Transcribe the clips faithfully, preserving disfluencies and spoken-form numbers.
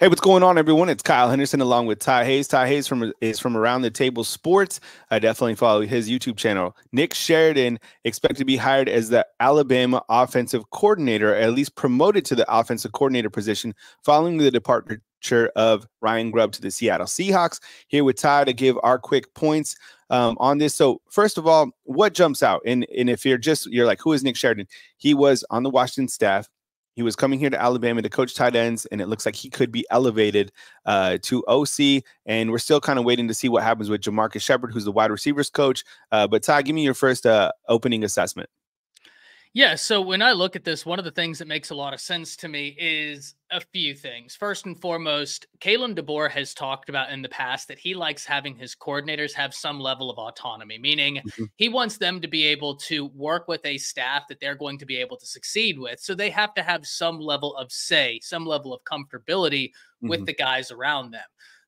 Hey, what's going on, everyone? It's Kyle Henderson along with Ty Hayes. Ty Hayes from, is from Around the Table Sports. I definitely follow his YouTube channel. Nick Sheridan expected to be hired as the Alabama offensive coordinator, or at least promoted to the offensive coordinator position following the departure of Ryan Grubb to the Seattle Seahawks. Here with Ty to give our quick points um, on this. So first of all, what jumps out? And, and if you're just, you're like, who is Nick Sheridan? He was on the Washington staff. He was coming here to Alabama to coach tight ends, and it looks like he could be elevated uh, to O C. And we're still kind of waiting to see what happens with Jamarcus Shepard, who's the wide receivers coach. Uh, but Ty, give me your first uh, opening assessment. Yeah, so when I look at this, one of the things that makes a lot of sense to me is a few things. First and foremost, Kalen DeBoer has talked about in the past that he likes having his coordinators have some level of autonomy, meaning mm-hmm. he wants them to be able to work with a staff that they're going to be able to succeed with. So they have to have some level of say, some level of comfortability mm-hmm. with the guys around them.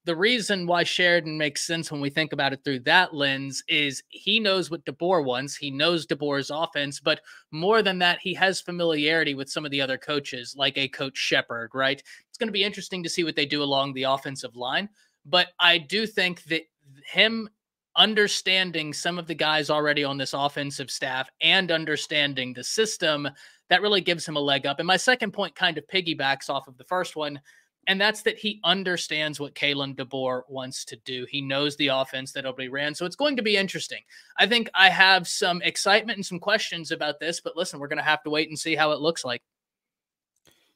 The reason why Sheridan makes sense when we think about it through that lens is he knows what DeBoer wants. He knows DeBoer's offense, but more than that, he has familiarity with some of the other coaches, like a Coach Shepard, right? It's going to be interesting to see what they do along the offensive line, but I do think that him understanding some of the guys already on this offensive staff and understanding the system, that really gives him a leg up. And my second point kind of piggybacks off of the first one, and that's that he understands what Kalen DeBoer wants to do. He knows the offense that Liberty ran, so it's going to be interesting. I think I have some excitement and some questions about this, but listen, we're going to have to wait and see how it looks like.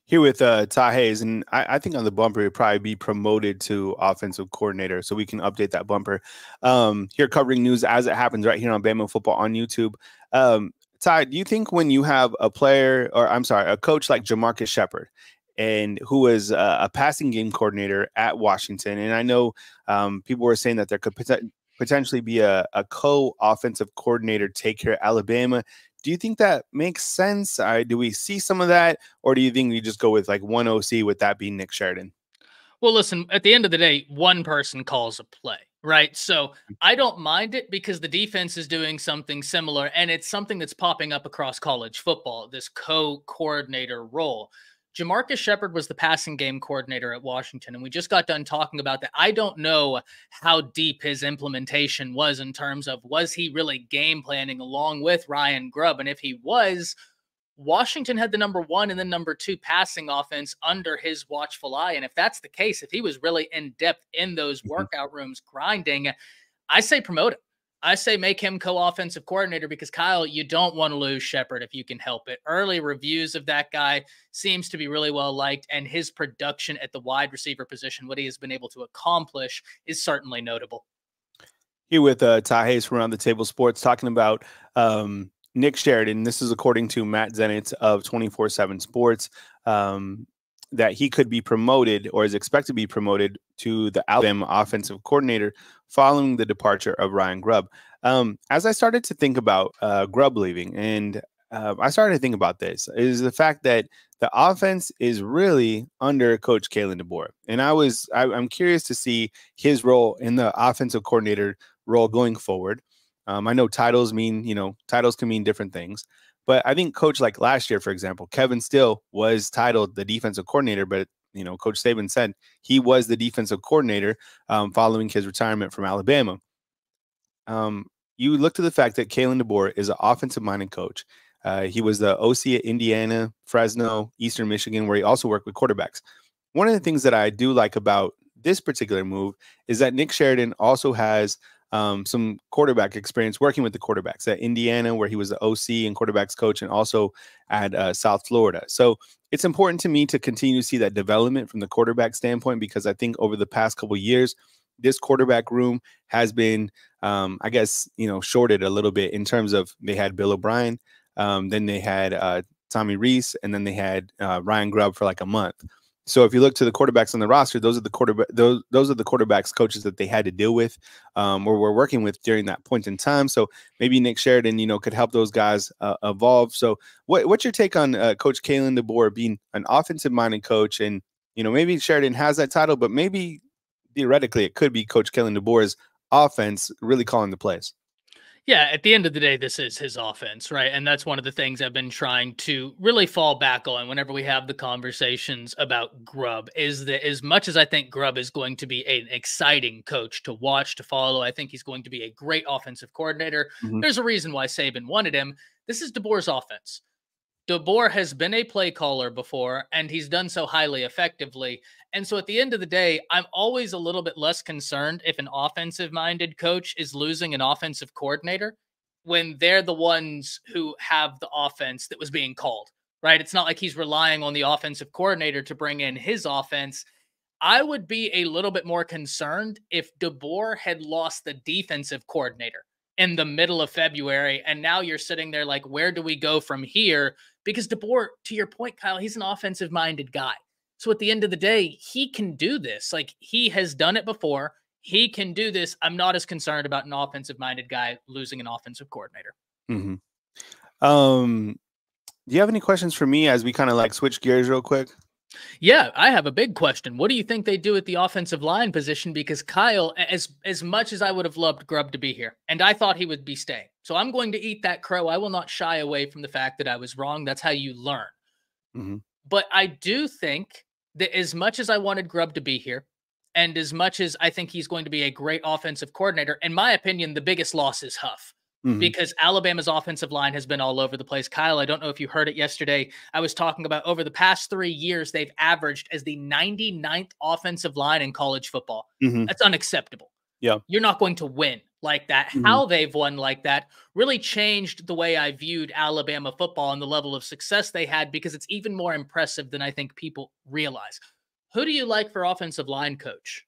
Here with uh, Ty Hayes, and I, I think on the bumper, he'll probably be promoted to offensive coordinator, so we can update that bumper. Um, here covering news as it happens right here on Bama Football on YouTube. Um, Ty, do you think when you have a player, or I'm sorry, a coach like Jamarcus Shepard, and who was uh, a passing game coordinator at Washington. And I know um, people were saying that there could pot potentially be a, a co-offensive coordinator take here at Alabama. Do you think that makes sense? Uh, do we see some of that? Or do you think we just go with like one O C, with that being Nick Sheridan? Well, listen, at the end of the day, one person calls a play, right? So I don't mind it because the defense is doing something similar. And it's something that's popping up across college football, this co-coordinator role. Jamarcus Shepard was the passing game coordinator at Washington, and we just got done talking about that. I don't know how deep his implementation was in terms of was he really game planning along with Ryan Grubb, and if he was, Washington had the number one and the number two passing offense under his watchful eye, and if that's the case, if he was really in depth in those workout rooms grinding, I say promote him. I say make him co-offensive coordinator because, Kyle, you don't want to lose Shepard if you can help it. Early reviews of that guy seems to be really well liked, and his production at the wide receiver position, what he has been able to accomplish, is certainly notable. Here with uh, Ty Hayes from Around the Table Sports talking about um, Nick Sheridan. This is according to Matt Zenitz of twenty-four seven Sports, um, that he could be promoted or is expected to be promoted to the Alabama offensive coordinator following the departure of Ryan Grubb. Um, as I started to think about uh, Grubb leaving, and uh, I started to think about this, is the fact that the offense is really under Coach Kalen DeBoer. And I was, I, I'm curious to see his role in the offensive coordinator role going forward. Um, I know titles mean, you know, titles can mean different things. But I think coach, like last year, for example, Kevin Steele was titled the defensive coordinator, but, you know, Coach Saban said he was the defensive coordinator um, following his retirement from Alabama. Um, you look to the fact that Kalen DeBoer is an offensive-minded coach. Uh, he was the O C at Indiana, Fresno, Eastern Michigan, where he also worked with quarterbacks. One of the things that I do like about this particular move is that Nick Sheridan also has – Um, some quarterback experience working with the quarterbacks at Indiana, where he was the O C and quarterbacks coach, and also at uh, South Florida. So it's important to me to continue to see that development from the quarterback standpoint, because I think over the past couple of years, this quarterback room has been, um, I guess, you know, shorted a little bit in terms of they had Bill O'Brien, um, then they had uh, Tommy Rees, and then they had uh, Ryan Grubb for like a month. So if you look to the quarterbacks on the roster, those are the quarterback those those are the quarterbacks coaches that they had to deal with, um, or were working with during that point in time. So maybe Nick Sheridan, you know, could help those guys uh, evolve. So what what's your take on uh, Coach Kalen DeBoer being an offensive-minded coach? And you know, maybe Sheridan has that title, but maybe theoretically it could be Coach Kalen DeBoer's offense really calling the plays. Yeah, at the end of the day, this is his offense, right? And that's one of the things I've been trying to really fall back on whenever we have the conversations about Grubb, is that as much as I think Grubb is going to be an exciting coach to watch, to follow, I think he's going to be a great offensive coordinator. Mm-hmm. There's a reason why Saban wanted him. This is DeBoer's offense. DeBoer has been a play caller before, and he's done so highly effectively. And so at the end of the day, I'm always a little bit less concerned if an offensive-minded coach is losing an offensive coordinator when they're the ones who have the offense that was being called, right? It's not like he's relying on the offensive coordinator to bring in his offense. I would be a little bit more concerned if DeBoer had lost the defensive coordinator in the middle of February, and now you're sitting there like, where do we go from here? Because DeBoer, to your point, Kyle, he's an offensive-minded guy. So at the end of the day, he can do this. Like, he has done it before. He can do this. I'm not as concerned about an offensive-minded guy losing an offensive coordinator. Mm-hmm. Um, do you have any questions for me as we kind of like switch gears real quick? Yeah, I have a big question. What do you think they do at the offensive line position? Because Kyle, as as much as I would have loved Grubb to be here, and I thought he would be staying, so I'm going to eat that crow. I will not shy away from the fact that I was wrong. That's how you learn. Mm-hmm. But I do think that as much as I wanted Grubb to be here, and as much as I think he's going to be a great offensive coordinator, in my opinion, the biggest loss is Huff. Mm-hmm. Because Alabama's offensive line has been all over the place. Kyle, I don't know if you heard it yesterday. I was talking about over the past three years, they've averaged as the ninety-ninth offensive line in college football. Mm-hmm. That's unacceptable. Yeah, you're not going to win like that. Mm-hmm. How they've won like that really changed the way I viewed Alabama football and the level of success they had, because it's even more impressive than I think people realize. Who do you like for offensive line coach?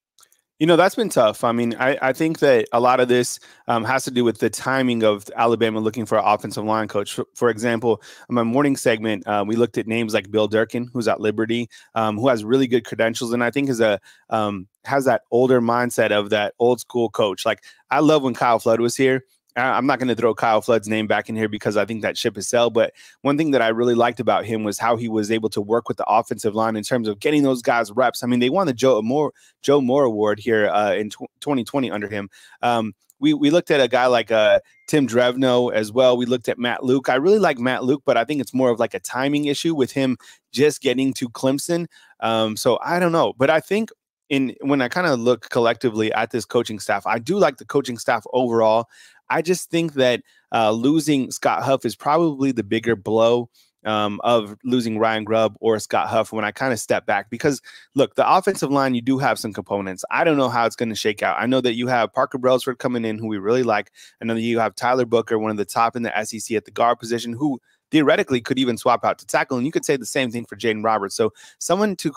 You know, that's been tough. I mean, I, I think that a lot of this um, has to do with the timing of Alabama looking for an offensive line coach. For, for example, in my morning segment, uh, we looked at names like Bill Durkin, who's at Liberty, um, who has really good credentials, and I think is a um, has that older mindset of that old school coach. Like, I love when Kyle Flood was here. I'm not going to throw Kyle Flood's name back in here because I think that ship has sailed. But one thing that I really liked about him was how he was able to work with the offensive line in terms of getting those guys reps. I mean, they won the Joe Moore, Joe Moore Award here uh, in twenty twenty under him. Um, we, we looked at a guy like uh, Tim Drevno as well. We looked at Matt Luke. I really like Matt Luke, but I think it's more of like a timing issue with him just getting to Clemson. Um, so I don't know. But I think in when I kind of look collectively at this coaching staff, I do like the coaching staff overall. I just think that uh, losing Scott Huff is probably the bigger blow um, of losing Ryan Grubb or Scott Huff when I kind of step back. Because, look, the offensive line, you do have some components. I don't know how it's going to shake out. I know that you have Parker Brelsford coming in, who we really like. I know that you have Tyler Booker, one of the top in the S E C at the guard position, who theoretically could even swap out to tackle. And you could say the same thing for Jaden Roberts. So someone to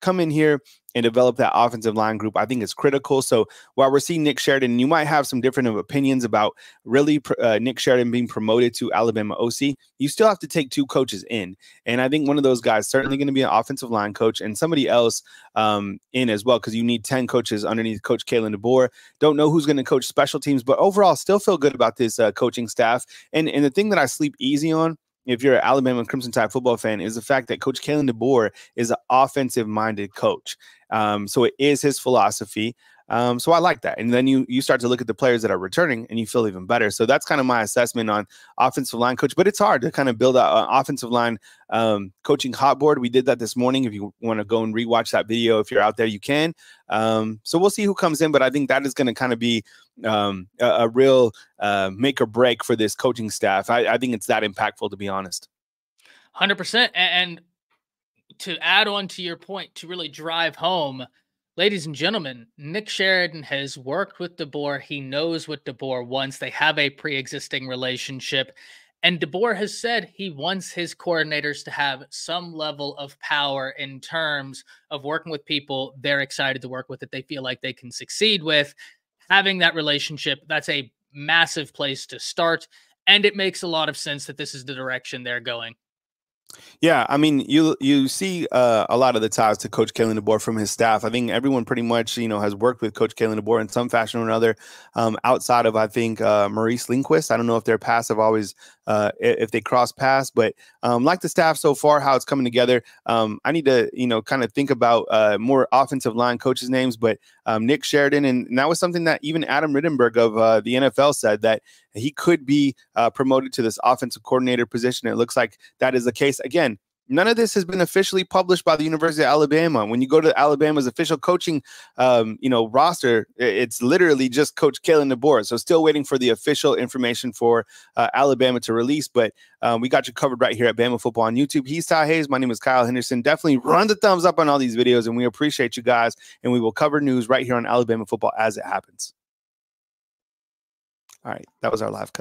come in here and develop that offensive line group, I think is critical. So while we're seeing Nick Sheridan, you might have some different opinions about really uh, Nick Sheridan being promoted to Alabama O C. You still have to take two coaches in. And I think one of those guys certainly going to be an offensive line coach and somebody else um, in as well, because you need ten coaches underneath Coach Kalen DeBoer. Don't know who's going to coach special teams, but overall still feel good about this uh, coaching staff. And, and the thing that I sleep easy on, if you're an Alabama Crimson Tide football fan, is the fact that Coach Kalen DeBoer is an offensive-minded coach. Um, so it is his philosophy. Um, so I like that. And then you you start to look at the players that are returning, and you feel even better. So that's kind of my assessment on offensive line coach. But it's hard to kind of build out an offensive line um, coaching hot board. We did that this morning. If you want to go and rewatch that video, if you're out there, you can. Um, so we'll see who comes in. But I think that is going to kind of be um, a, a real uh, make or break for this coaching staff. I, I think it's that impactful, to be honest. one hundred percent. And to add on to your point, to really drive home, ladies and gentlemen, Nick Sheridan has worked with DeBoer. He knows what DeBoer wants. They have a pre-existing relationship. And DeBoer has said he wants his coordinators to have some level of power in terms of working with people they're excited to work with, that they feel like they can succeed with. Having that relationship, that's a massive place to start. And it makes a lot of sense that this is the direction they're going. Yeah, I mean, you you see uh, a lot of the ties to Coach Kalen DeBoer from his staff. I think everyone pretty much, you know, has worked with Coach Kalen DeBoer in some fashion or another, um, outside of, I think, uh, Maurice Lindquist. I don't know if their paths have always, uh, if they cross paths, but um, like the staff so far, how it's coming together, um, I need to, you know, kind of think about uh, more offensive line coaches' names, but um, Nick Sheridan, and that was something that even Adam Rittenberg of uh, the N F L said, that he could be uh, promoted to this offensive coordinator position. It looks like that is the case. Again, none of this has been officially published by the University of Alabama. When you go to Alabama's official coaching, um, you know, roster, it's literally just Coach Kalen DeBoer. So still waiting for the official information for uh, Alabama to release. But um, we got you covered right here at Bama Football on YouTube. He's Ty Hayes. My name is Kyle Henderson. Definitely run the thumbs up on all these videos, and we appreciate you guys. And we will cover news right here on Alabama football as it happens. All right, that was our live cut.